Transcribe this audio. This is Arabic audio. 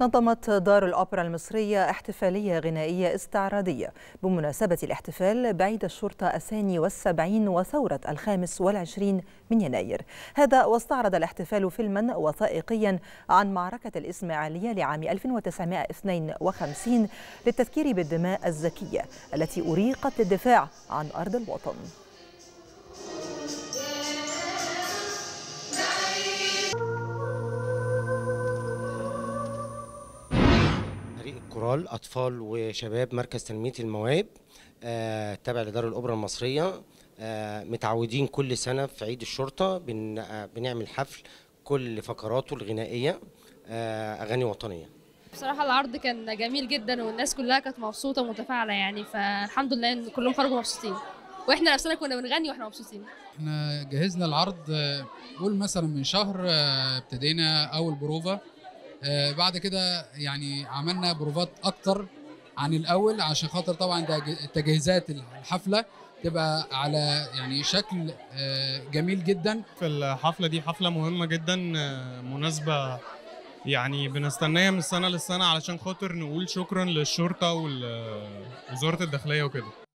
نظمت دار الأوبرا المصرية احتفالية غنائية استعراضية بمناسبة الاحتفال بعيد الشرطة 72 وثورة 25 من يناير. هذا واستعرض الاحتفال فيلما وثائقيا عن معركة الإسماعيلية لعام 1952 للتذكير بالدماء الزكية التي أريقت للدفاع عن أرض الوطن. كورال أطفال وشباب مركز تنمية المواهب تابع لدار الأوبرا المصرية، متعودين كل سنة في عيد الشرطة بنعمل حفل كل فقراته الغنائية أغاني وطنية. بصراحة العرض كان جميل جدا والناس كلها كانت مبسوطة ومتفاعلة، يعني فالحمد لله إن كلهم خرجوا مبسوطين، وإحنا نفسنا كنا بنغني وإحنا مبسوطين. إحنا جهزنا العرض قول مثلا من شهر، ابتدينا أول بروفة، بعد كده يعني عملنا بروفات اكتر عن الاول عشان خاطر طبعا تجهيزات الحفله تبقى على يعني شكل جميل جدا. في الحفله دي حفله مهمه جدا، مناسبه يعني بنستناها من سنه للسنه علشان خاطر نقول شكرا للشرطه ووزاره الداخليه وكده.